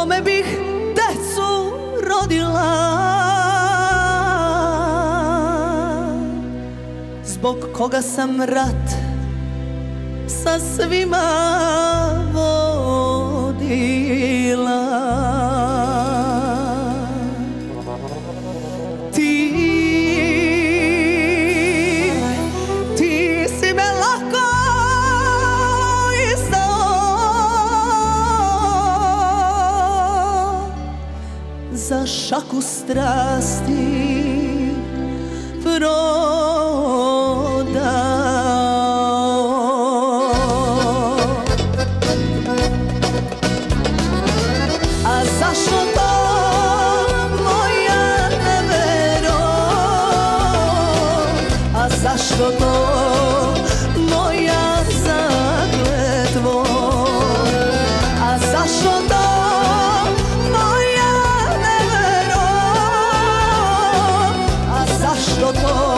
kome bih decu rodila, zbog koga sam rat sa svima vodila. Ti si me lako izdao za šaku strasti prodao. A zašto to, moja nevero? A zašto to, moja zakletvo? A zašto to, moja nevero? A zašto to,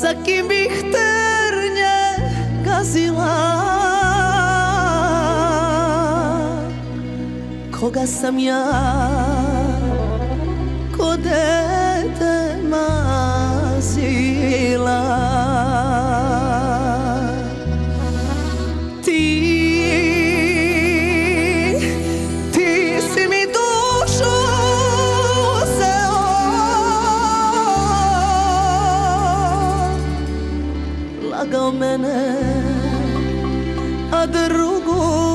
sa kim bih ternje gazila, koga sam ja ko dete mazila. Ti si mi dušu uzeo, lagao mene, a drugu